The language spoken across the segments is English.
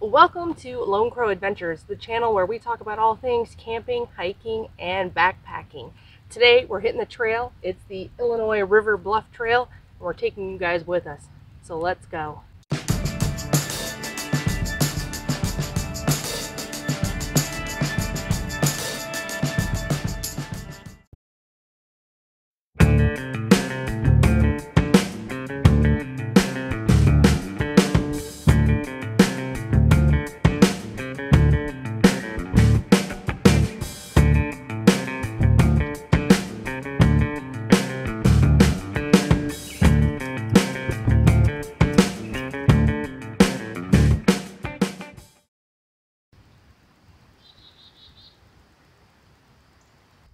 Welcome to Lone Crow Adventures, the channel where we talk about all things camping, hiking, and backpacking. Today we're hitting the trail. It's the Illinois River Bluff Trail, and we're taking you guys with us. So let's go.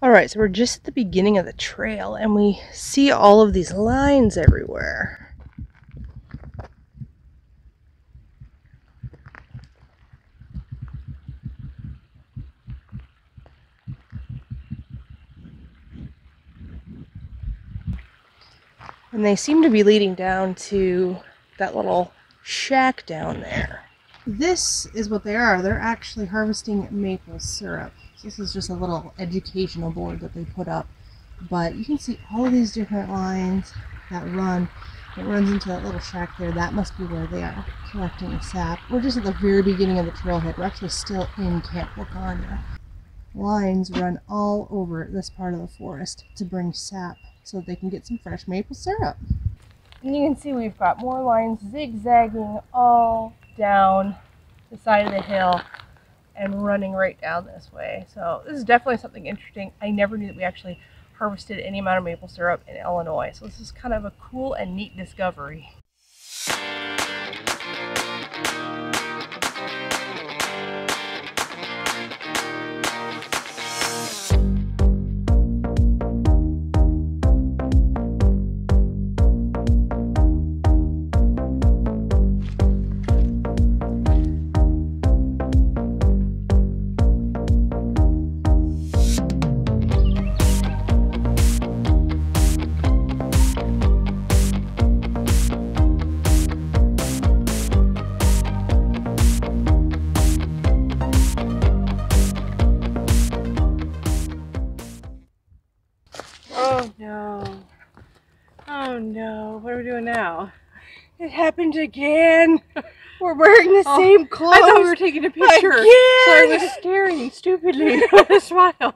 Alright, so we're just at the beginning of the trail and we see all of these lines everywhere. And they seem to be leading down to that little shack down there. This is what they are. They're actually harvesting maple syrup. This is just a little educational board that they put up, but you can see all of these different lines that run. It runs into that little shack there. That must be where they are collecting the sap. We're just at the very beginning of the trailhead. We're actually still in Camp Wakonda. Lines run all over this part of the forest to bring sap so that they can get some fresh maple syrup. And you can see we've got more lines zigzagging all down the side of the hill and running right down this way. So this is definitely something interesting. I never knew that we actually harvested any amount of maple syrup in Illinois. So this is kind of a cool and neat discovery. It happened again. We're wearing the same clothes. I thought we were taking a picture. Again. So I was staring stupidly with a smile.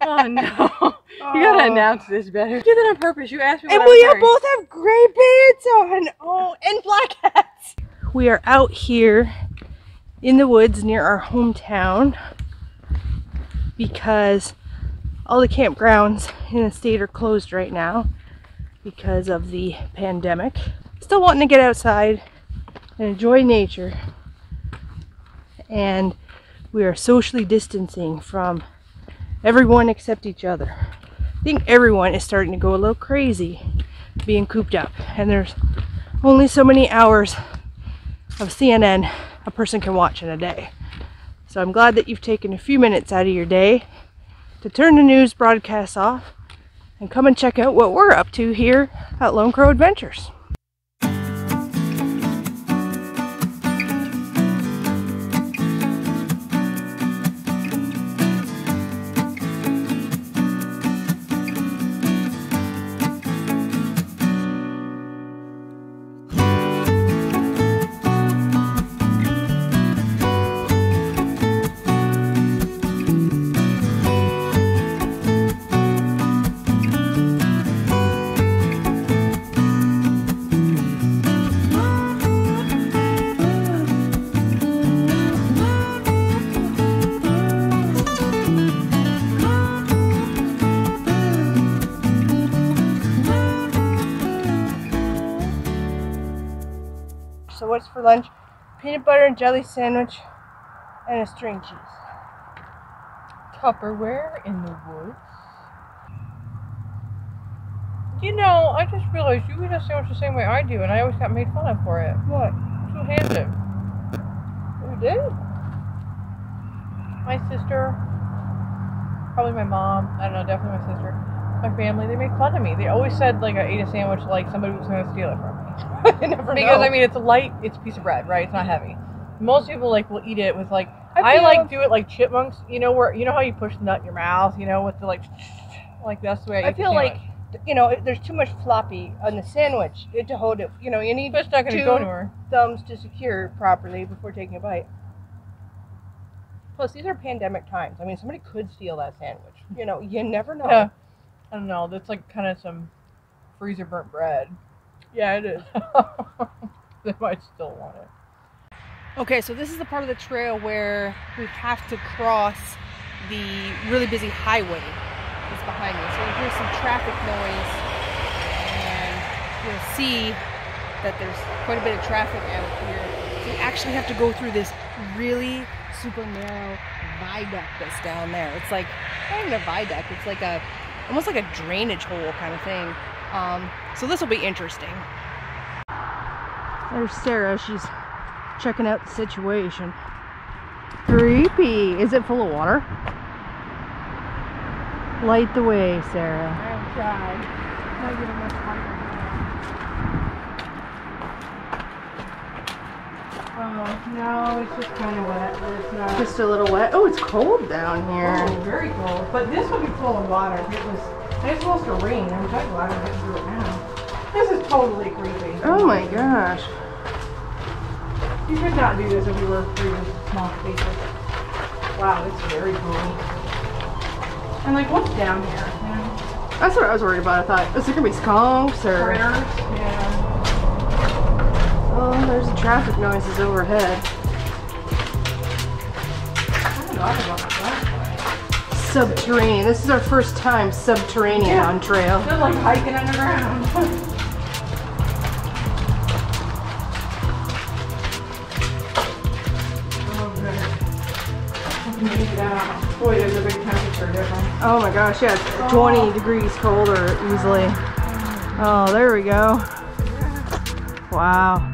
Oh no. Oh. You gotta announce this better. You did that on purpose. You asked me what I was wearing. And we both have gray pants on. Oh, and black hats. We are out here in the woods near our hometown because all the campgrounds in the state are closed right now because of the pandemic. Still wanting to get outside and enjoy nature, and we are socially distancing from everyone except each other. I think everyone is starting to go a little crazy being cooped up, and there's only so many hours of CNN a person can watch in a day. So I'm glad that you've taken a few minutes out of your day to turn the news broadcasts off and come and check out what we're up to here at Lone Crow Adventures. So what's for lunch? Peanut butter and jelly sandwich and a string cheese. Tupperware in the woods. You know, I just realized you eat a sandwich the same way I do, and I always got made fun of for it. What? Two-handed. You did? My sister, probably my mom, I don't know, definitely my sister, my family, they made fun of me. They always said, like, I ate a sandwich like somebody was going to steal it from me. I never know. Because I mean, it's light, it's a piece of bread, right? It's not heavy. Most people like will eat it with like I like do it like chipmunks, you know, where you know how you push the nut in your mouth, you know, with the like that's the way I feel like, you know, there's too much floppy on the sandwich to hold it. You know, you need two thumbs to secure properly before taking a bite. Plus, these are pandemic times. I mean, somebody could steal that sandwich. You know, you never know. Yeah. I don't know. That's like kind of some freezer burnt bread. Yeah, it is. They might still want it. Okay, so this is the part of the trail where we have to cross the really busy highway that's behind me. So you hear some traffic noise, and you'll see that there's quite a bit of traffic out here. So you actually have to go through this really super narrow viaduct that's down there. It's like not even a viaduct. It's like a almost like a drainage hole kind of thing. So this will be interesting. There's Sarah. She's checking out the situation. Creepy. Is it full of water? Light the way, Sarah. I've tried. Not getting much water. Oh, no, it's just kind of wet. It's not. Just a little wet. Oh, it's cold down here. Oh, very cold. But this would be full of water. It's supposed to rain. I'm so glad I didn't do it now. This is totally creepy. Oh my gosh. You could not do this if you were through small spaces. Wow, it's very cool. And like, what's down here? Yeah. That's what I was worried about. I thought, is there gonna be skunks or? Critters, yeah. Oh, there's the traffic noises overhead. I haven't thought about that. Subterranean. This is our first time subterranean on trail. It's like hiking underground. Boy, there's a big temperature difference. Oh my gosh, yeah, it's 20 degrees colder easily. Oh, there we go. Wow.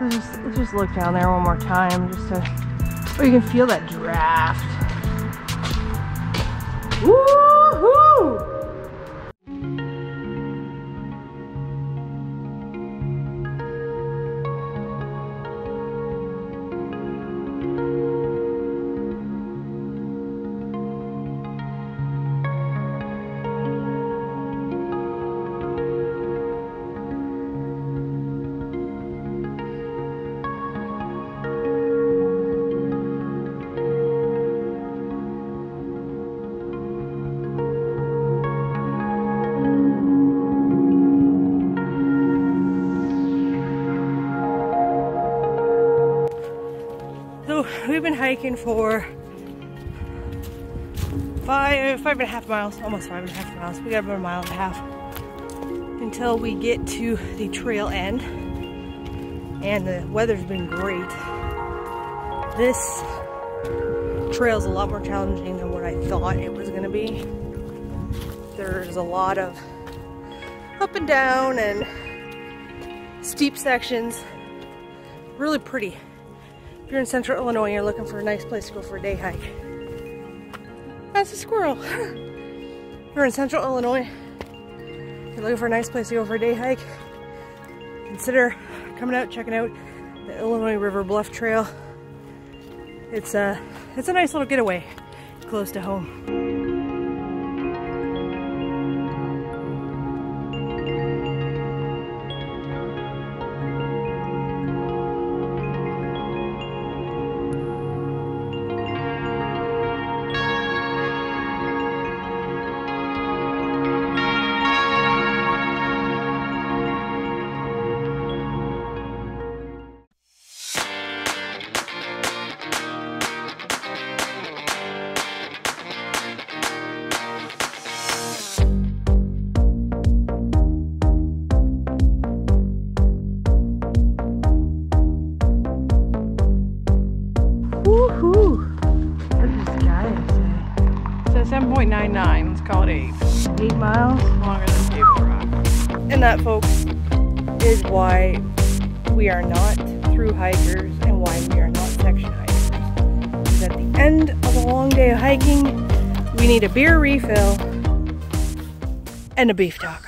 Let's just look down there one more time. Oh, you can feel that draft. Woohoo! We've been hiking for 5.5 miles, almost 5.5 miles. We got about 1.5 miles until we get to the trail end. And the weather's been great. This trail's a lot more challenging than what I thought it was gonna be. There's a lot of up and down and steep sections. Really pretty. If you're in central Illinois and you're looking for a nice place to go for a day hike. That's a squirrel. If you're in central Illinois, you're looking for a nice place to go for a day hike, consider coming out, checking out the Illinois River Bluff Trail. It's a nice little getaway close to home. That, folks, is why we are not through hikers and why we are not section hikers. Because at the end of a long day of hiking, we need a beer refill and a beef taco.